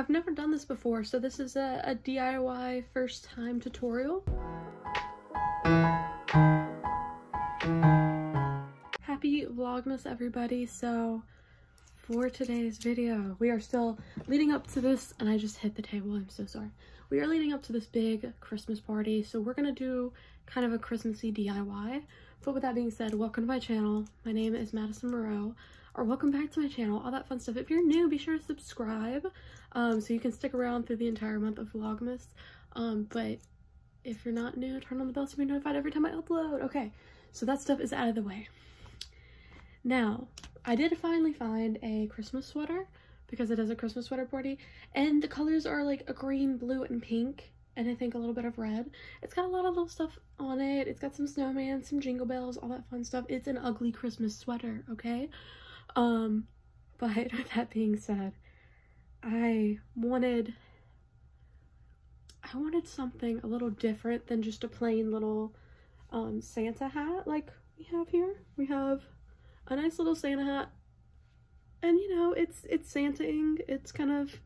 I've never done this before, so this is a DIY first time tutorial. Happy Vlogmas, everybody. So for today's video, we are still leading up to this, and I just hit the table, I'm so sorry. We are leading up to this big Christmas party, so we're gonna do kind of a Christmassy DIY. But with that being said, welcome to my channel. My name is Madison Moreau, or welcome back to my channel, all that fun stuff. If you're new, be sure to subscribe so you can stick around through the entire month of Vlogmas. But if you're not new, turn on the bell so you're notified every time I upload. Okay, so that stuff is out of the way. Now, I did finally find a Christmas sweater because it is a Christmas sweater party, and the colors are like a green, blue, and pink, and I think a little bit of red. It's got a lot of little stuff on it. It's got some snowman, some jingle bells, all that fun stuff. It's an ugly Christmas sweater, okay? But with that being said, I wanted something a little different than just a plain little Santa hat like we have here. We have a nice little Santa hat, and you know, it's Santa-ing. It's kind of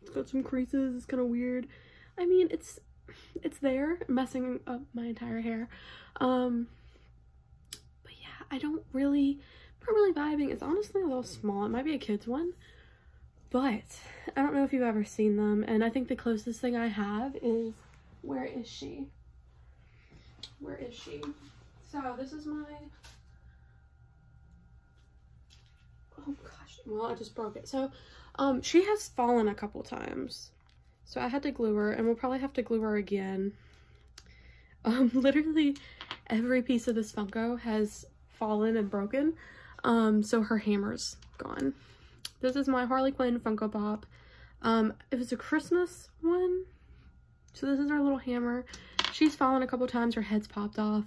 it's got some creases, it's kind of weird. I mean, it's there, messing up my entire hair. But yeah, I'm not really vibing. It's honestly a little small. It might be a kid's one, but I don't know if you've ever seen them, and I think the closest thing I have is, where is she? Where is she? So this is my, oh gosh, well, I just broke it. So she has fallen a couple times, so I had to glue her, and we'll probably have to glue her again. Literally every piece of this Funko has fallen and broken. So her hammer's gone. This is my Harley Quinn Funko Pop. It was a Christmas one. So this is her little hammer. She's fallen a couple times, her head's popped off.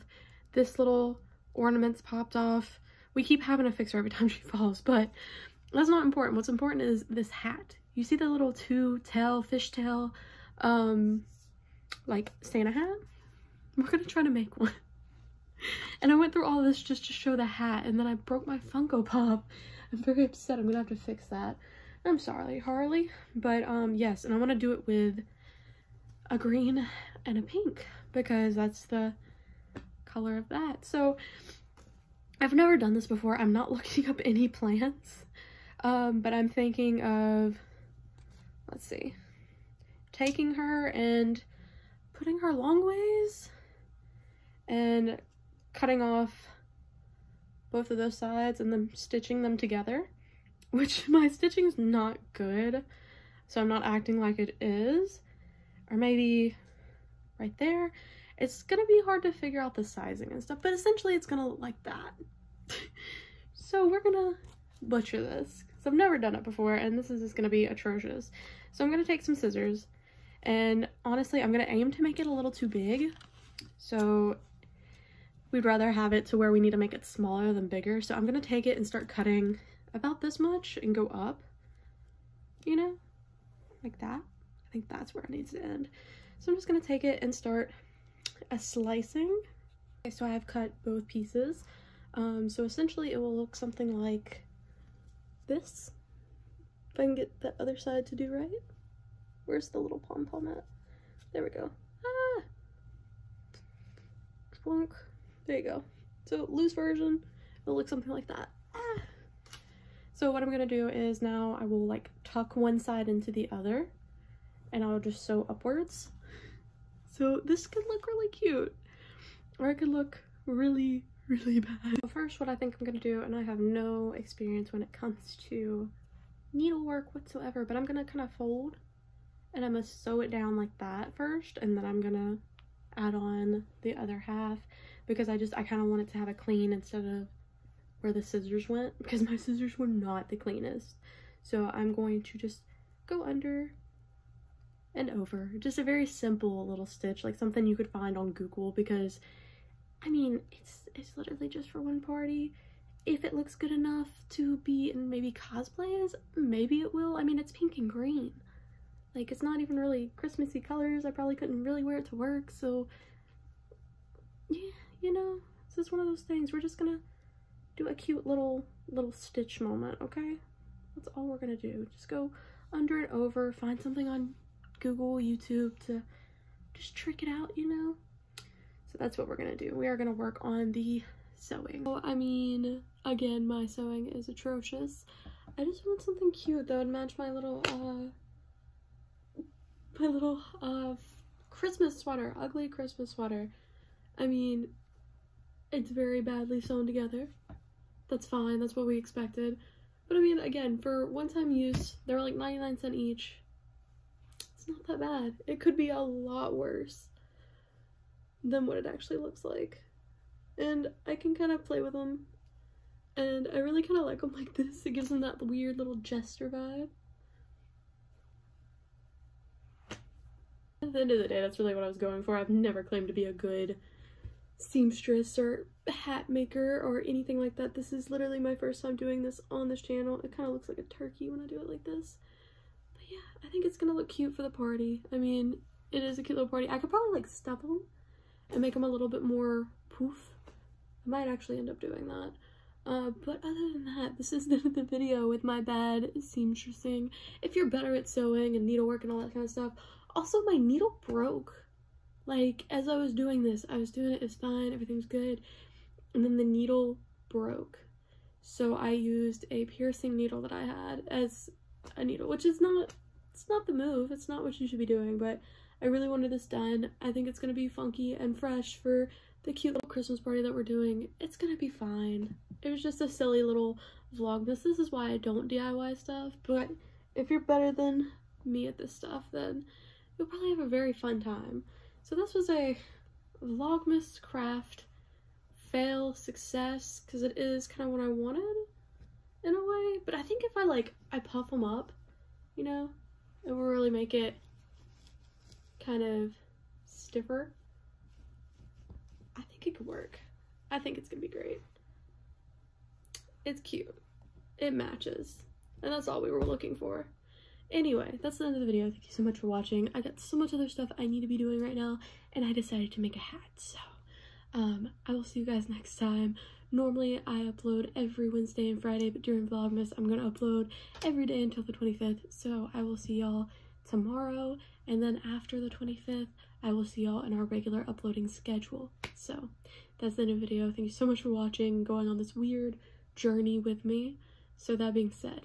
This little ornament's popped off. We keep having to fix her every time she falls, but that's not important. What's important is this hat. You see the little two-tail, fishtail, like Santa hat? We're gonna try to make one. And I went through all this just to show the hat, and then I broke my Funko Pop. I'm very upset. I'm gonna have to fix that. I'm sorry, Harley. But yes, and I want to do it with a green and a pink because that's the color of that. So I've never done this before. I'm not looking up any plants, but I'm thinking of, let's see, taking her and putting her long ways and cutting off both of those sides and then stitching them together, which my stitching is not good, so I'm not acting like it is. Or maybe right there. It's gonna be hard to figure out the sizing and stuff, but essentially it's gonna look like that. So we're gonna butcher this because I've never done it before, and this is just gonna be atrocious. So I'm gonna take some scissors, and honestly I'm gonna aim to make it a little too big, so we'd rather have it to where we need to make it smaller than bigger. So I'm gonna take it and start cutting about this much and go up, you know, like that. I think that's where it needs to end. So I'm just gonna take it and start slicing. Okay, so I have cut both pieces. So essentially it will look something like this. If I can get that other side to do right. Where's the little pom-pom at? There we go. Ah! Plunk. There you go. So loose version, it'll look something like that. Ah. So what I'm gonna do is now I will like tuck one side into the other, and I'll just sew upwards. So this could look really cute, or it could look really, really bad. But first, what I think I'm gonna do, and I have no experience when it comes to needlework whatsoever, but I'm gonna kind of fold, and I'm gonna sew it down like that first, and then I'm gonna add on the other half, because I kind of wanted to have it clean instead of where the scissors went, because my scissors were not the cleanest. So I'm going to just go under and over. Just a very simple little stitch, like something you could find on Google, because I mean, it's literally just for one party. If it looks good enough to be in maybe cosplays, maybe it will. I mean, it's pink and green. Like, it's not even really Christmassy colors. I probably couldn't really wear it to work, so yeah. You know, this is one of those things. We're just gonna do a cute little stitch moment, okay? That's all we're gonna do. Just go under and over. Find something on Google, YouTube to just trick it out, you know? So that's what we're gonna do. We are gonna work on the sewing. Well, I mean, again, my sewing is atrocious. I just want something cute that would match my little, Christmas sweater, ugly Christmas sweater. I mean, it's very badly sewn together. That's fine, that's what we expected. But I mean, again, for one-time use, they were like 99¢ each. It's not that bad. It could be a lot worse than what it actually looks like. And I can kind of play with them. And I really kind of like them like this. It gives them that weird little jester vibe. At the end of the day, that's really what I was going for. I've never claimed to be a good seamstress or hat maker or anything like that. This is literally my first time doing this on this channel. It kind of looks like a turkey when I do it like this. But yeah, I think it's gonna look cute for the party. I mean, it is a cute little party. I could probably like stuff them and make them a little bit more poof. I might actually end up doing that. But other than that, this is the video with my bad seamstressing. If you're better at sewing and needlework and all that kind of stuff. Also, my needle broke. Like, as I was doing this, I was doing it, it's fine, everything's good. And then the needle broke. So I used a piercing needle that I had as a needle, which is not, it's not the move. It's not what you should be doing, but I really wanted this done. I think it's going to be funky and fresh for the cute little Christmas party that we're doing. It's going to be fine. It was just a silly little vlog. This is why I don't DIY stuff, but if you're better than me at this stuff, then you'll probably have a very fun time. So this was a Vlogmas craft fail success, because it is kind of what I wanted in a way, but I think if I like, I puff them up, you know, it will really make it kind of stiffer. I think it could work. I think it's gonna be great. It's cute. It matches. And that's all we were looking for. Anyway, that's the end of the video. Thank you so much for watching. I got so much other stuff I need to be doing right now, and I decided to make a hat, so I will see you guys next time. Normally, I upload every Wednesday and Friday, but during Vlogmas, I'm gonna upload every day until the 25th, so I will see y'all tomorrow, and then after the 25th, I will see y'all in our regular uploading schedule. So, that's the end of the video. Thank you so much for watching, going on this weird journey with me. So that being said...